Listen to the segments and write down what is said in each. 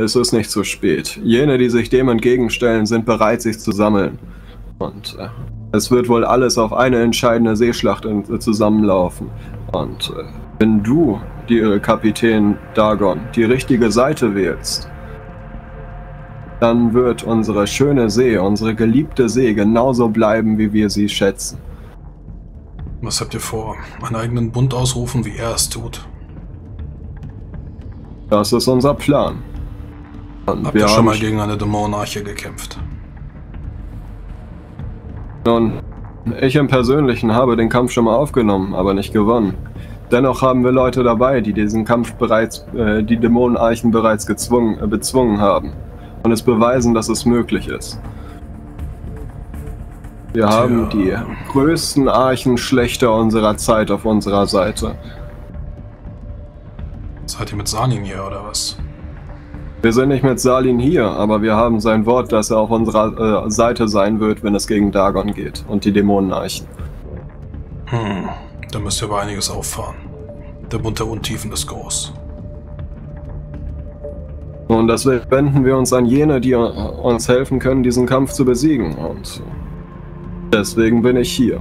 Es ist nicht zu spät. Jene, die sich dem entgegenstellen, sind bereit, sich zu sammeln. Und es wird wohl alles auf eine entscheidende Seeschlacht zusammenlaufen. Und wenn du, die Kapitän Dagon, die richtige Seite wählst, dann wird unsere schöne See, unsere geliebte See, genauso bleiben, wie wir sie schätzen. Was habt ihr vor? Einen eigenen Bund ausrufen, wie er es tut? Das ist unser Plan. Und habt ihr schon mal gegen eine Dämonenarche gekämpft? Nun, ich im Persönlichen habe den Kampf schon mal aufgenommen, aber nicht gewonnen. Dennoch haben wir Leute dabei, die diesen Kampf bereits, die Dämonenarchen bereits bezwungen haben. Und es beweisen, dass es möglich ist. Wir haben die größten Archenschlechter unserer Zeit auf unserer Seite. Seid ihr mit Sanin hier, oder was? Wir sind nicht mit Sanin hier, aber wir haben sein Wort, dass er auf unserer Seite sein wird, wenn es gegen Dagon geht und die Dämonenarchen. Hm, da müsst ihr aber einiges auffahren. Der Bund der Untiefen ist groß. Und deswegen wenden wir uns an jene, die uns helfen können, diesen Kampf zu besiegen. Und deswegen bin ich hier,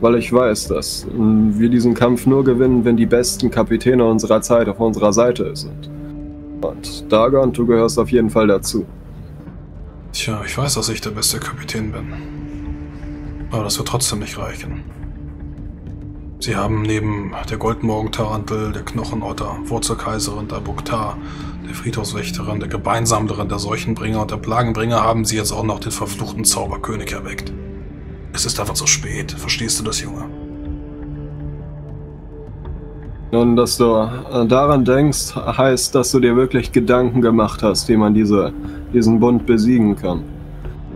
weil ich weiß, dass wir diesen Kampf nur gewinnen, wenn die besten Kapitäne unserer Zeit auf unserer Seite sind. Und Dagon, du gehörst auf jeden Fall dazu. Tja, ich weiß, dass ich der beste Kapitän bin. Aber das wird trotzdem nicht reichen. Sie haben neben der Goldmorgentarantel, der Knochenotter, Wurzelkaiserin, der Buktar, der Friedhofswächterin, der Gebeinsammlerin, der Seuchenbringer und der Plagenbringer haben sie jetzt auch noch den verfluchten Zauberkönig erweckt. Es ist einfach zu spät. Verstehst du das, Junge? Nun, dass du daran denkst, heißt, dass du dir wirklich Gedanken gemacht hast, wie man diesen Bund besiegen kann.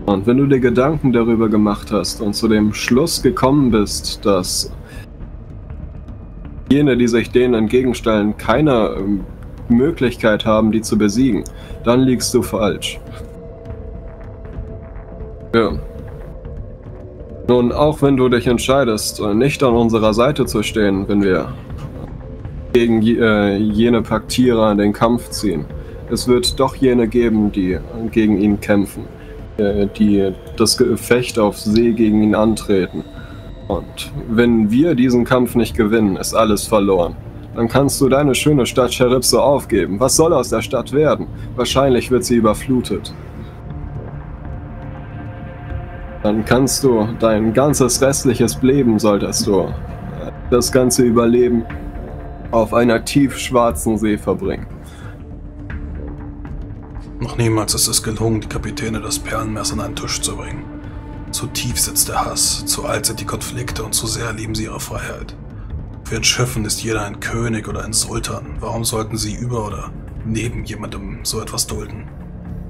Und wenn du dir Gedanken darüber gemacht hast und zu dem Schluss gekommen bist, dass jene, die sich denen entgegenstellen, keine Möglichkeit haben, die zu besiegen, dann liegst du falsch. Ja. Nun, auch wenn du dich entscheidest, nicht an unserer Seite zu stehen, wenn wir gegen jene Paktierer in den Kampf ziehen, es wird doch jene geben, die gegen ihn kämpfen, die das Gefecht auf See gegen ihn antreten. Und wenn wir diesen Kampf nicht gewinnen, ist alles verloren. Dann kannst du deine schöne Stadt Charypso aufgeben. Was soll aus der Stadt werden? Wahrscheinlich wird sie überflutet. Dann kannst du dein ganzes restliches Leben, solltest du das ganze Überleben auf einer tiefschwarzen See verbringen. Noch niemals ist es gelungen, die Kapitäne des Perlenmeers an einen Tisch zu bringen. Zu tief sitzt der Hass, zu alt sind die Konflikte und zu sehr lieben sie ihre Freiheit. Für ein Schiffen ist jeder ein König oder ein Sultan. Warum sollten sie über oder neben jemandem so etwas dulden?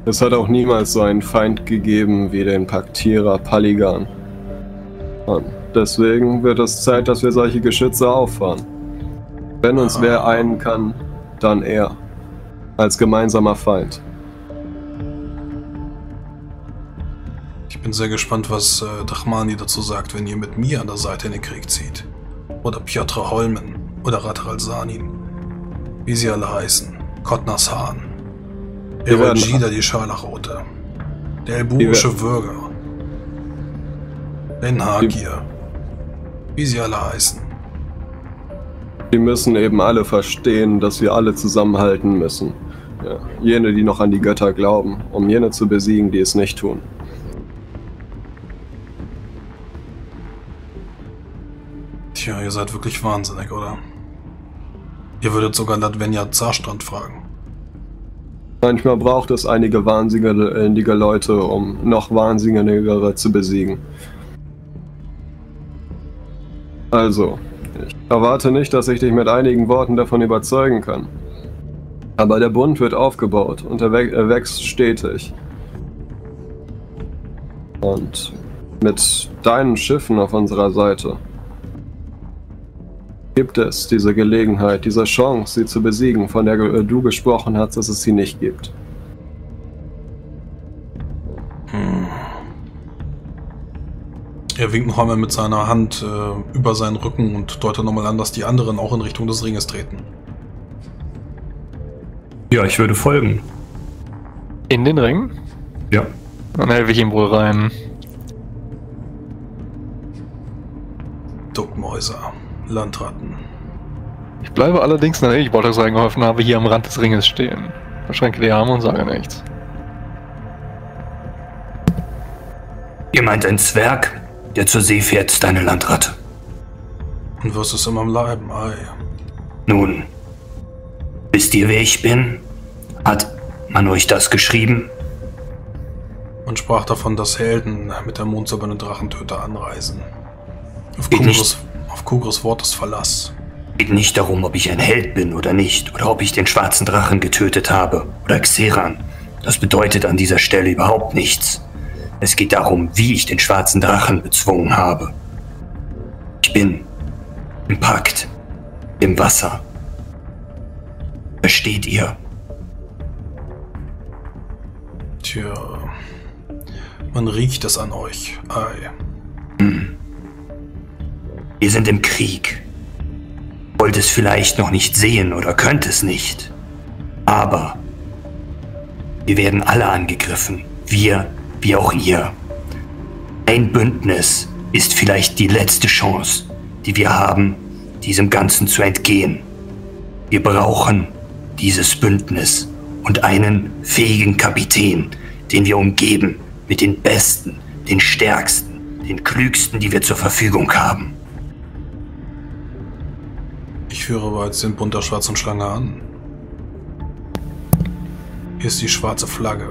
Es hat auch niemals so einen Feind gegeben wie den Paktierer Paligan. Und deswegen wird es Zeit, dass wir solche Geschütze auffahren. Wenn uns wer einen kann, dann er. Als gemeinsamer Feind. Ich bin sehr gespannt, was Dachmani dazu sagt, wenn ihr mit mir an der Seite in den Krieg zieht. Oder Piotr Holmen. Oder Ratral Sanin. Wie sie alle heißen. Kottnas Hahn. Erojida, die Scharlachrote. Der elbubischer Würger. Ben Hakir. Wie sie alle heißen. Wir müssen eben alle verstehen, dass wir alle zusammenhalten müssen. Ja. Jene, die noch an die Götter glauben, um jene zu besiegen, die es nicht tun. Tja, ihr seid wirklich wahnsinnig, oder? Ihr würdet sogar Ladvenja Zarstrand fragen. Manchmal braucht es einige wahnsinnige Leute, um noch wahnsinnigere zu besiegen. Also, ich erwarte nicht, dass ich dich mit einigen Worten davon überzeugen kann. Aber der Bund wird aufgebaut und er wächst stetig. Und mit deinen Schiffen auf unserer Seite gibt es diese Gelegenheit, diese Chance, sie zu besiegen, von der du gesprochen hast, dass es sie nicht gibt. Hm. Er winkt noch einmal mit seiner Hand über seinen Rücken und deutet nochmal an, dass die anderen auch in Richtung des Ringes treten. Ja, ich würde folgen. In den Ring? Ja. Dann helfe ich ihm wohl rein. Duckmäuser, Landratten. Ich bleibe allerdings, nachdem ich Boltags reingeholfen habe, hier am Rand des Ringes stehen. Verschränke die Arme und sage nichts. Ihr meint ein Zwerg, der zur See fährt, deine Landratte. Und wirst es immer am Leiben, ei. Nun, wisst ihr, wer ich bin? Hat man euch das geschrieben? Man sprach davon, dass Helden mit der mondsilbernen Drachentöter anreisen. Auf Kugris Wort ist Verlass. Geht nicht darum, ob ich ein Held bin oder nicht, oder ob ich den schwarzen Drachen getötet habe, oder Xeran. Das bedeutet an dieser Stelle überhaupt nichts. Es geht darum, wie ich den schwarzen Drachen bezwungen habe. Ich bin im Pakt, im Wasser. Versteht ihr? Tja, man riecht es an euch. Ei. Hm. Wir sind im Krieg. Wollt es vielleicht noch nicht sehen oder könnt es nicht. Aber wir werden alle angegriffen. Wir, wie auch ihr. Ein Bündnis ist vielleicht die letzte Chance, die wir haben, diesem Ganzen zu entgehen. Wir brauchen dieses Bündnis und einen fähigen Kapitän, den wir umgeben mit den Besten, den Stärksten, den Klügsten, die wir zur Verfügung haben. Ich führe bereits den Bund der schwarzen Schlange an. Hier ist die schwarze Flagge.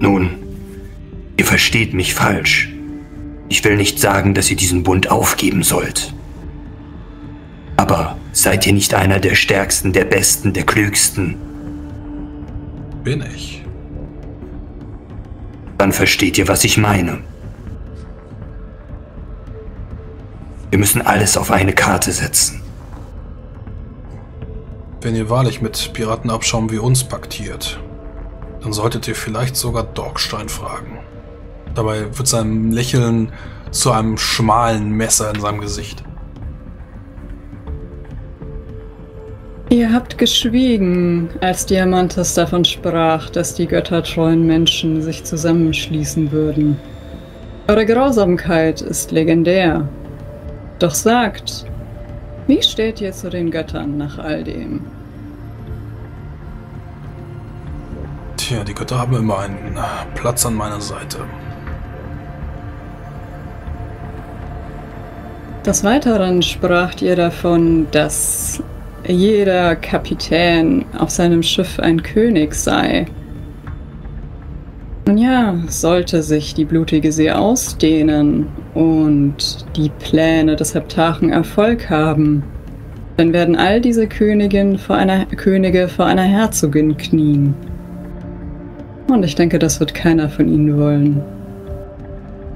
Nun, ihr versteht mich falsch. Ich will nicht sagen, dass ihr diesen Bund aufgeben sollt. Aber seid ihr nicht einer der Stärksten, der Besten, der Klügsten? Bin ich. Dann versteht ihr, was ich meine. Wir müssen alles auf eine Karte setzen. Wenn ihr wahrlich mit Piratenabschaum wie uns paktiert, dann solltet ihr vielleicht sogar Dorkstein fragen. Dabei wird sein Lächeln zu einem schmalen Messer in seinem Gesicht. Ihr habt geschwiegen, als Diamantas davon sprach, dass die göttertreuen Menschen sich zusammenschließen würden. Eure Grausamkeit ist legendär. Doch sagt, wie steht ihr zu den Göttern nach all dem? Tja, die Götter haben immer einen Platz an meiner Seite. Des Weiteren spracht ihr davon, dass jeder Kapitän auf seinem Schiff ein König sei. Nun ja, sollte sich die blutige See ausdehnen und die Pläne des Heptarchen Erfolg haben, dann werden all diese Könige vor einer Herzogin knien. Und ich denke, das wird keiner von ihnen wollen.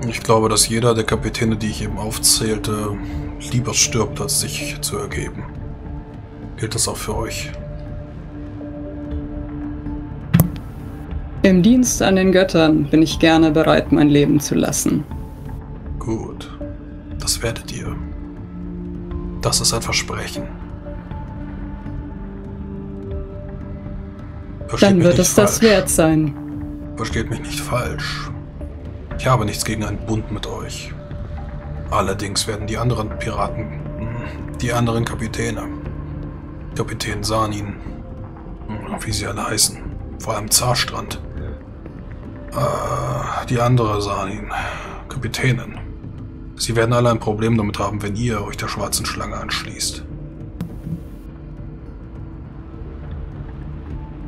Ich glaube, dass jeder der Kapitäne, die ich eben aufzählte, lieber stirbt, als sich zu ergeben. Gilt das auch für euch? Im Dienst an den Göttern bin ich gerne bereit, mein Leben zu lassen. Gut, das werdet ihr. Das ist ein Versprechen. Dann wird es das wert sein. Versteht mich nicht falsch. Ich habe nichts gegen einen Bund mit euch. Allerdings werden die anderen Piraten, die anderen Kapitäne, Kapitän Sanin, wie sie alle heißen, vor allem Zarstrand, die andere Sanin, Kapitänin. Sie werden alle ein Problem damit haben, wenn ihr euch der schwarzen Schlange anschließt.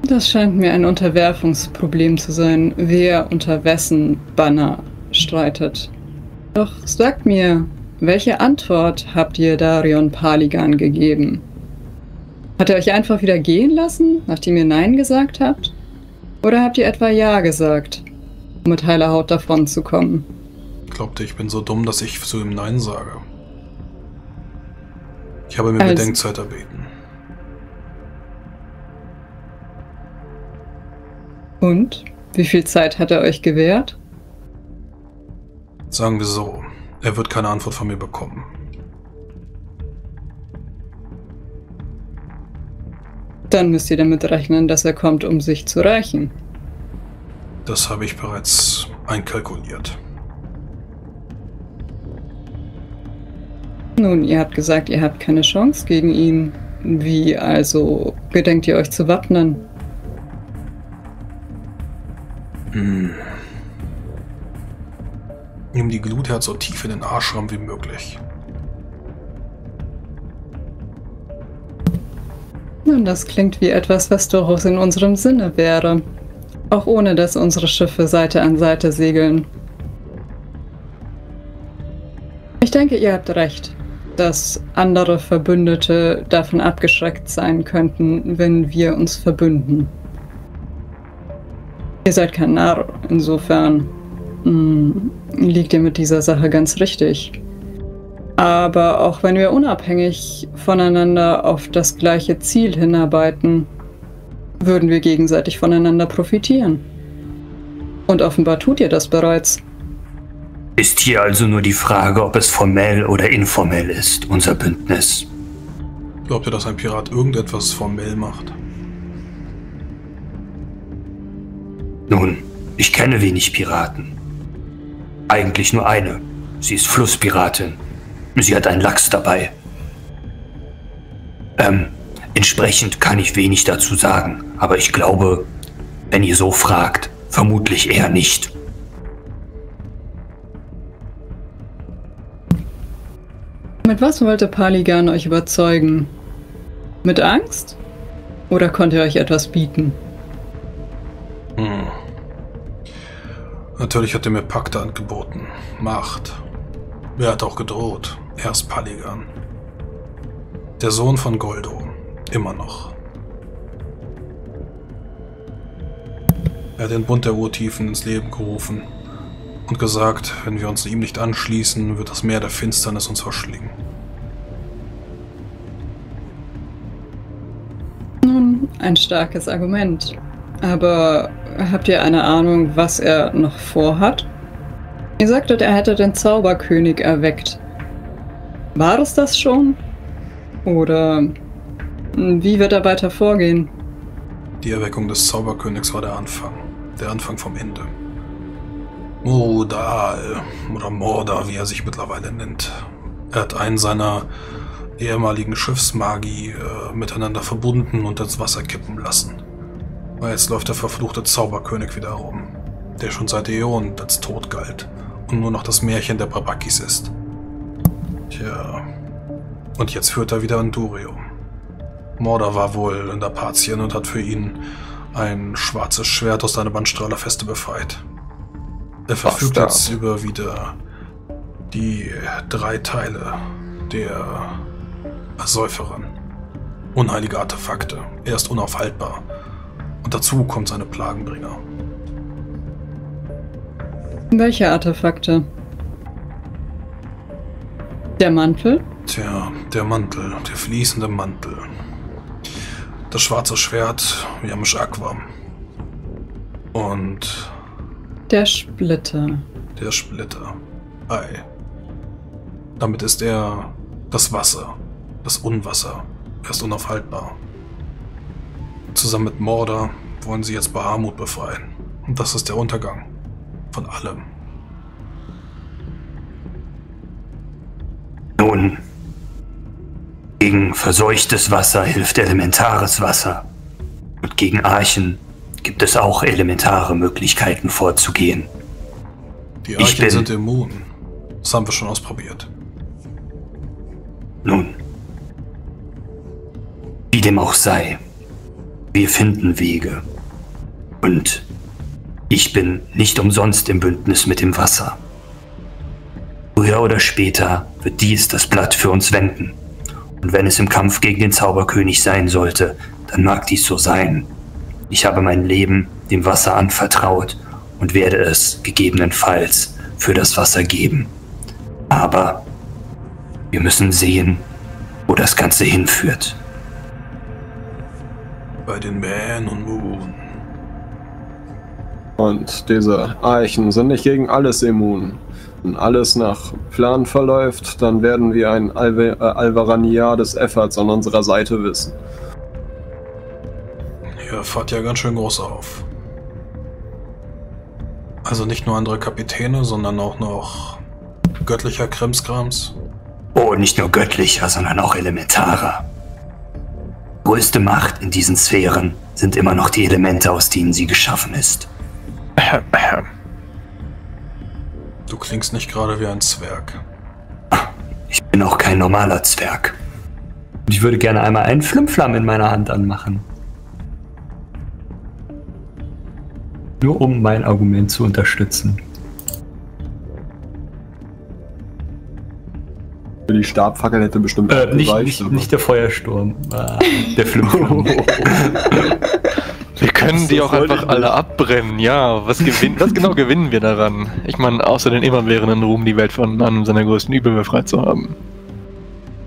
Das scheint mir ein Unterwerfungsproblem zu sein, wer unter wessen Banner streitet. Doch sagt mir, welche Antwort habt ihr Darion Paligan gegeben? Hat er euch einfach wieder gehen lassen, nachdem ihr Nein gesagt habt? Oder habt ihr etwa Ja gesagt, um mit heiler Haut davon zu kommen? Glaubte, ich bin so dumm, dass ich zu ihm Nein sage. Ich habe mir also Bedenkzeit erbeten. Und? Wie viel Zeit hat er euch gewährt? Sagen wir so, er wird keine Antwort von mir bekommen. Dann müsst ihr damit rechnen, dass er kommt, um sich zu rächen. Das habe ich bereits einkalkuliert. Nun, ihr habt gesagt, ihr habt keine Chance gegen ihn. Wie also gedenkt ihr euch zu wappnen? Nimm die Glutherz so tief in den Arschraum wie möglich. Nun, das klingt wie etwas, was durchaus in unserem Sinne wäre. Auch ohne, dass unsere Schiffe Seite an Seite segeln. Ich denke, ihr habt recht, dass andere Verbündete davon abgeschreckt sein könnten, wenn wir uns verbünden. Ihr seid kein Narr, insofern liegt ihr mit dieser Sache ganz richtig. Aber auch wenn wir unabhängig voneinander auf das gleiche Ziel hinarbeiten, würden wir gegenseitig voneinander profitieren. Und offenbar tut ihr das bereits. Ist hier also nur die Frage, ob es formell oder informell ist, unser Bündnis. Glaubt ihr, dass ein Pirat irgendetwas formell macht? Nun, ich kenne wenig Piraten. Eigentlich nur eine. Sie ist Flusspiratin. Sie hat einen Lachs dabei. Entsprechend kann ich wenig dazu sagen, aber ich glaube, wenn ihr so fragt, vermutlich eher nicht. Mit was wollte Paligan euch überzeugen? Mit Angst? Oder konnte er euch etwas bieten? Natürlich hat er mir Pakte angeboten. Macht. Er hat auch gedroht. Er ist Paligan. Der Sohn von Goldo. Immer noch. Er hat den Bund der Urtiefen ins Leben gerufen und gesagt, wenn wir uns ihm nicht anschließen, wird das Meer der Finsternis uns verschlingen. Nun, ein starkes Argument. Aber habt ihr eine Ahnung, was er noch vorhat? Ihr sagtet, er hätte den Zauberkönig erweckt. War es das schon? Oder wie wird er weiter vorgehen? Die Erweckung des Zauberkönigs war der Anfang. Der Anfang vom Ende. Mordaal, oder Morda, wie er sich mittlerweile nennt. Er hat einen seiner ehemaligen Schiffsmagi miteinander verbunden und ins Wasser kippen lassen. Aber jetzt läuft der verfluchte Zauberkönig wieder herum, der schon seit Äonen als tot galt und nur noch das Märchen der Babakis ist. Tja, und jetzt führt er wieder an Durium. Morda war wohl in der Partien und hat für ihn ein schwarzes Schwert aus seiner Bandstrahlerfeste befreit. Er verfügt jetzt über wieder die 3 Teile der Ersäuferin. Unheilige Artefakte. Er ist unaufhaltbar. Und dazu kommt seine Plagenbringer. Welche Artefakte? Der Mantel? Tja, der Mantel. Der fließende Mantel. Das schwarze Schwert, Yamish Aquam. Und der Splitter. Der Splitter. Ei. Damit ist er das Wasser. Das Unwasser. Er ist unaufhaltbar. Zusammen mit Morda wollen sie jetzt Bahamut befreien. Und das ist der Untergang. Von allem. Nun, gegen verseuchtes Wasser hilft elementares Wasser. Und gegen Archen gibt es auch elementare Möglichkeiten vorzugehen. Die Archen sind immun. Das haben wir schon ausprobiert. Nun, wie dem auch sei, wir finden Wege. Und ich bin nicht umsonst im Bündnis mit dem Wasser. Früher oder später wird dies das Blatt für uns wenden. Und wenn es im Kampf gegen den Zauberkönig sein sollte, dann mag dies so sein. Ich habe mein Leben dem Wasser anvertraut und werde es gegebenenfalls für das Wasser geben. Aber wir müssen sehen, wo das Ganze hinführt. Bei den Man und Moon. Und diese Eichen sind nicht gegen alles immun. Wenn alles nach Plan verläuft, dann werden wir ein Alvarania des Efferds an unserer Seite wissen. Ihr fahrt ja ganz schön groß auf. Also nicht nur andere Kapitäne, sondern auch noch göttlicher Krimskrams. Oh, nicht nur göttlicher, sondern auch elementarer. Größte Macht in diesen Sphären sind immer noch die Elemente, aus denen sie geschaffen ist. Du klingst nicht gerade wie ein Zwerg. Ich bin auch kein normaler Zwerg. Ich würde gerne einmal einen Flimflamm in meiner Hand anmachen. Nur um mein Argument zu unterstützen. Die Stabfackel hätte bestimmt nicht der Feuersturm. Der Flimflamm. Wir können die auch einfach alle abbrennen, ja. Was genau gewinnen wir daran? Ich meine, außer den immerwährenden Ruhm, die Welt von einem seiner größten Übel befreit zu haben.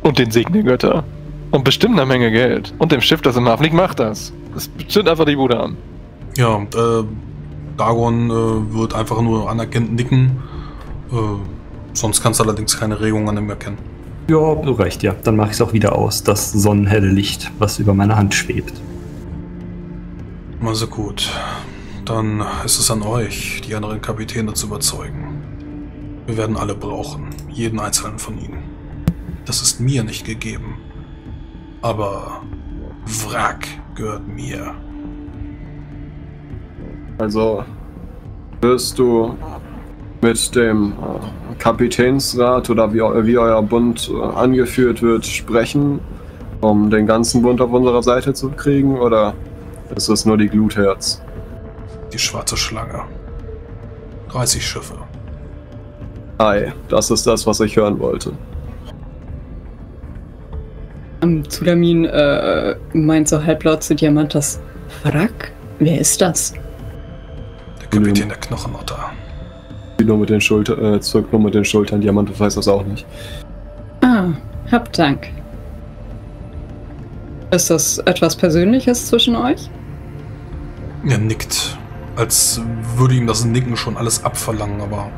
Und den Segen der Götter. Und bestimmt eine Menge Geld. Und dem Schiff, das im Hafen liegt, macht das. Das zündet einfach die Bude an. Ja, Dagon wird einfach nur anerkennend nicken. Sonst kannst du allerdings keine Regung an ihm erkennen. Ja, du recht, ja. Dann mache ich es auch wieder aus, das sonnenhelle Licht, was über meine Hand schwebt. Also gut, dann ist es an euch, die anderen Kapitäne zu überzeugen. Wir werden alle brauchen, jeden einzelnen von ihnen. Das ist mir nicht gegeben, aber Wrack gehört mir. Also wirst du mit dem Kapitänsrat oder wie euer Bund angeführt wird, sprechen, um den ganzen Bund auf unserer Seite zu kriegen, oder ist es nur die Glutherz? Die schwarze Schlange. 30 Schiffe. Ei, das ist das, was ich hören wollte. Zulamin meint so halblaut zu Diamantas: Wrack? Wer ist das? Der Kapitän der Knochenotter. Zirkt nur mit den Schultern, Diamantas weiß das auch nicht. Ah, hab Dank. Ist das etwas Persönliches zwischen euch? Er nickt. Als würde ihm das Nicken schon alles abverlangen, aber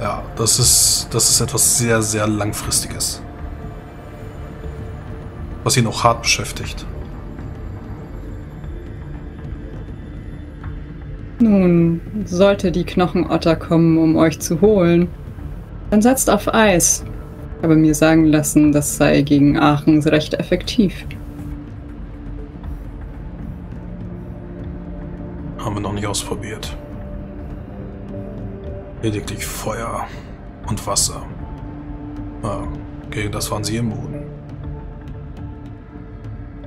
ja, das ist etwas sehr, sehr Langfristiges. Was ihn auch hart beschäftigt. Nun, sollte die Knochenotter kommen, um euch zu holen, dann setzt auf Eis. Ich habe mir sagen lassen, das sei gegen Aachen recht effektiv. Haben wir noch nicht ausprobiert. Lediglich Feuer und Wasser. Ja, gegen das waren sie immun.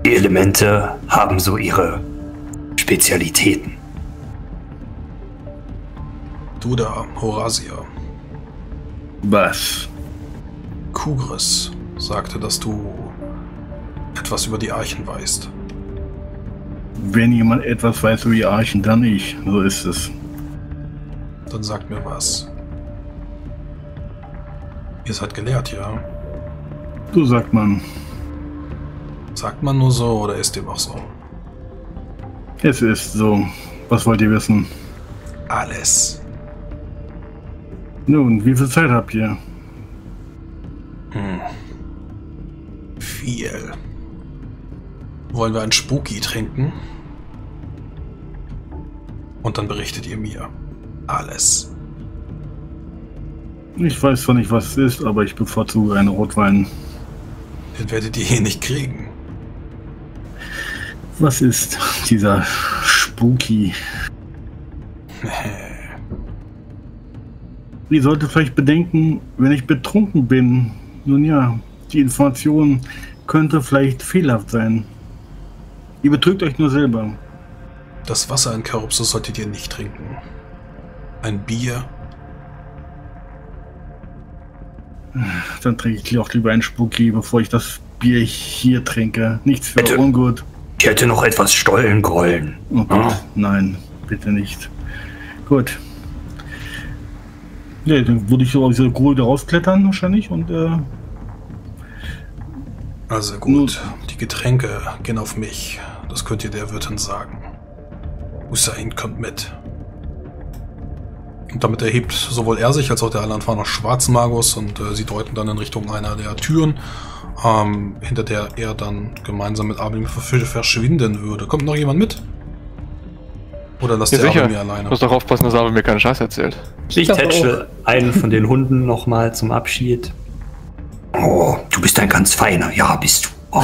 Die Elemente haben so ihre Spezialitäten. Du da, Horasia. Was? Kugris sagte, dass du etwas über die Archen weißt. Wenn jemand etwas weiß über die Archen, dann ich. So ist es. Dann sagt mir was. Ihr seid gelehrt, ja? So sagt man. Sagt man nur so, oder ist dem auch so? Es ist so. Was wollt ihr wissen? Alles. Nun, wie viel Zeit habt ihr? Viel. Wollen wir einen Spooky trinken? Und dann berichtet ihr mir alles. Ich weiß zwar nicht, was es ist, aber ich bevorzuge einen Rotwein. Den werdet ihr hier nicht kriegen. Was ist dieser Spooky? Ihr solltet vielleicht bedenken, wenn ich betrunken bin. Nun ja, die Information könnte vielleicht fehlerhaft sein. Ihr betrügt euch nur selber. Das Wasser in Charypso solltet ihr nicht trinken. Ein Bier? Dann trinke ich auch lieber einen Spooky, bevor ich das Bier hier trinke. Nichts für bitte. Ungut. Ich hätte noch etwas Stollen grollen. Oh Gott, nein, bitte nicht. Gut. Ja, dann würde ich so aus dieser Grube rausklettern wahrscheinlich und Also gut, die Getränke gehen auf mich. Das könnt ihr der Wirtin sagen. Hussein kommt mit. Und damit erhebt sowohl er sich als auch der anderen Fahrer noch schwarzen Magus und sie deuten dann in Richtung einer der Türen, hinter der er dann gemeinsam mit Abel verschwinden würde. Kommt noch jemand mit? Oder lass der Abel mir alleine. Du musst doch aufpassen, dass Abel mir keinen Scheiß erzählt. Ich tätschle einen von den Hunden nochmal zum Abschied. Oh, du bist ein ganz feiner. Ja, bist du. Oh,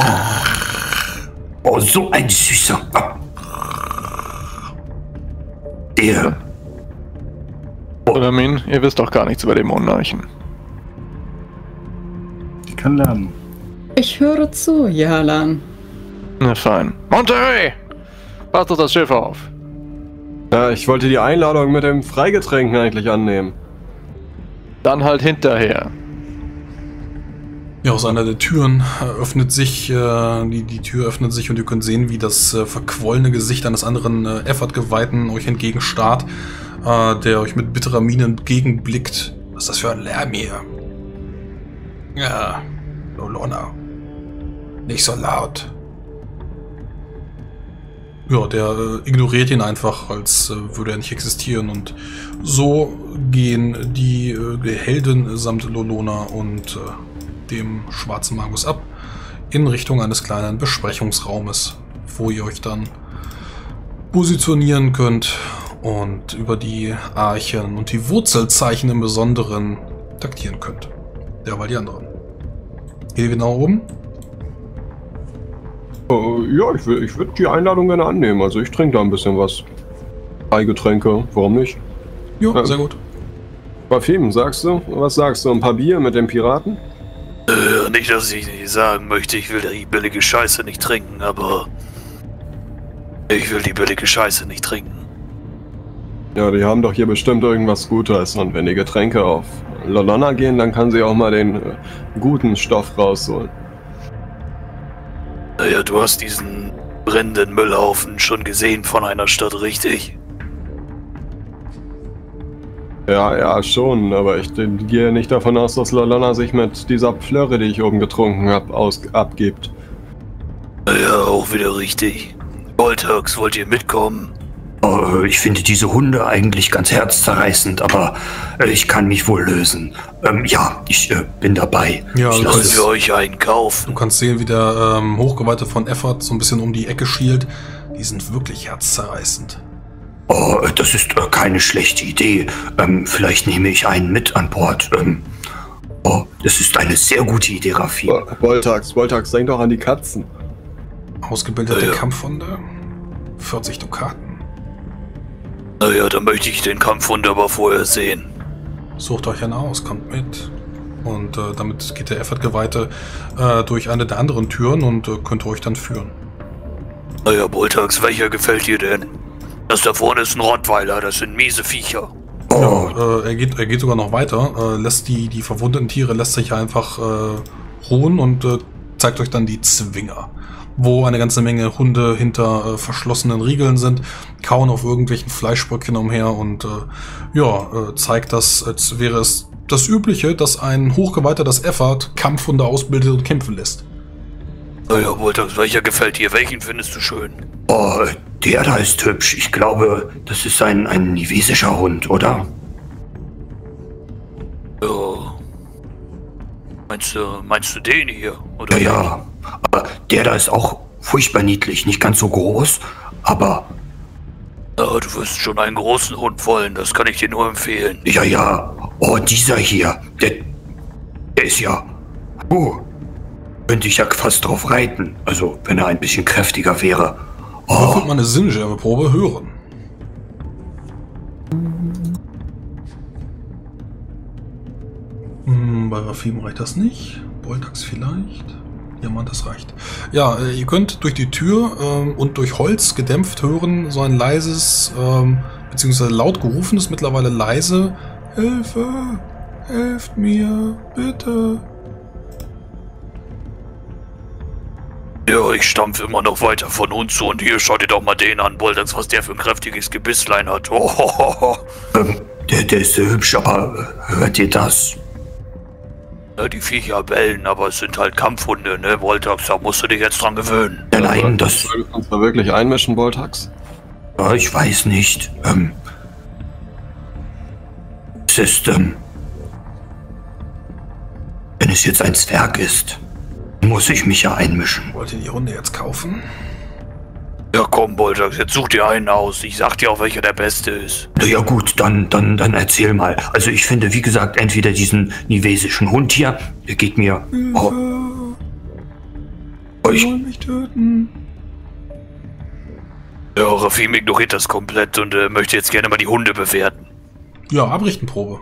oh so ein süßer. Der. Oh. Oder Min, ihr wisst doch gar nichts über den Monarchen. Ich kann lernen. Ich höre zu, Jalan. Na fein. Monterey! Passt doch das Schiff auf. Ja, ich wollte die Einladung mit dem Freigetränken eigentlich annehmen. Dann halt hinterher. Ja, aus einer der Türen öffnet sich, die Tür öffnet sich und ihr könnt sehen, wie das verquollene Gesicht eines anderen Efferd-Geweihten euch entgegenstarrt, der euch mit bitterer Miene entgegenblickt. Was ist das für ein Lärm hier? Ja, Lolonna. Nicht so laut. Ja, der ignoriert ihn einfach, als würde er nicht existieren. Und so gehen die Helden samt Lolonna und dem schwarzen Magus ab in Richtung eines kleinen Besprechungsraumes, wo ihr euch dann positionieren könnt und über die Archen und die Wurzelzeichen im Besonderen taktieren könnt. Derweil die anderen. Hier genau oben. Ja, ich würde die Einladung gerne annehmen. Also ich trinke da ein bisschen was. Eigetränke, warum nicht? Jo, sehr gut. Parfüm, sagst du? Was sagst du? Ein paar Bier mit den Piraten? Nicht, dass ich nicht sagen möchte, ich will die billige Scheiße nicht trinken, aber... Ich will die billige Scheiße nicht trinken. Ja, die haben doch hier bestimmt irgendwas Gutes. Und wenn die Getränke auf Lolonna gehen, dann kann sie auch mal den guten Stoff rausholen. Naja, du hast diesen brennenden Müllhaufen schon gesehen von einer Stadt, richtig? Ja, ja, schon, aber ich gehe nicht davon aus, dass Lolonna sich mit dieser Plörre, die ich oben getrunken habe, abgibt. Naja, auch wieder richtig. Voltax, wollt ihr mitkommen? Oh, ich finde diese Hunde eigentlich ganz herzzerreißend, aber ich kann mich wohl lösen. Ja, ich bin dabei. Ja, ich lasse für euch einen Kauf. Du kannst sehen, wie der Hochgeweihte von Efferd so ein bisschen um die Ecke schielt. Die sind wirklich herzzerreißend. Oh, das ist keine schlechte Idee. Vielleicht nehme ich einen mit an Bord. Oh, das ist eine sehr gute Idee, Raffi. Voltax, denk doch an die Katzen. Ausgebildete Kampfhunde, 40 Dukaten. Naja, dann möchte ich den Kampfhund aber vorher sehen. Sucht euch einen aus, kommt mit. Und damit geht der Efferd-Geweihte durch eine der anderen Türen und könnt euch dann führen. Naja, Boltags, welcher gefällt dir denn? Das da vorne ist ein Rottweiler, das sind miese Viecher. Oh. Ja, er geht sogar noch weiter, lässt die verwundeten Tiere, lässt sich einfach ruhen und zeigt euch dann die Zwinger, wo eine ganze Menge Hunde hinter verschlossenen Riegeln sind, kauen auf irgendwelchen Fleischbröckchen umher und zeigt das, als wäre es das Übliche, dass ein Hochgeweihter das Efferd Kampfhunde ausbildet und kämpfen lässt. Naja, Voltax, welcher gefällt dir? Welchen findest du schön? Oh, der da ist hübsch. Ich glaube, das ist ein nivesischer Hund, oder? Ja. Meinst du den hier, oder? Ja, ja. Aber der da ist auch furchtbar niedlich, nicht ganz so groß, aber... Ja, du wirst schon einen großen Hund wollen, das kann ich dir nur empfehlen. Ja, ja. Oh, dieser hier, der ist ja... Oh, könnte ich ja fast drauf reiten, also wenn er ein bisschen kräftiger wäre. Oh. Wird mal eine Sinnesprobe hören. Bei Raphim reicht das nicht, Boltax vielleicht... Ja, Mann, das reicht. Ja, ihr könnt durch die Tür und durch Holz gedämpft hören, so ein leises, beziehungsweise laut gerufenes, mittlerweile leise Hilfe, helft mir, bitte. Ja, ich stampfe immer noch weiter von uns zu und hier, schaut ihr doch mal den an, Boltax, was der für ein kräftiges Gebisslein hat. Oh. Der ist sehr hübsch, aber hört ihr das? Die Viecher bellen, aber es sind halt Kampfhunde, ne, Voltax? Da musst du dich jetzt dran gewöhnen. Ja, nein, das... Solltest du uns da wirklich einmischen, Voltax? Ja, ich weiß nicht. Es ist, wenn es jetzt ein Zwerg ist, muss ich mich ja einmischen. Wollt ihr die Hunde jetzt kaufen? Ja komm, Boltags, jetzt such dir einen aus. Ich sag dir auch, welcher der beste ist. Na ja gut, dann erzähl mal. Also ich finde, wie gesagt, entweder diesen nivesischen Hund hier, der geht mir... Oh. Ich will mich töten. Ja, Rafim ignoriert das komplett und möchte jetzt gerne mal die Hunde bewerten. Ja, Abrichtenprobe.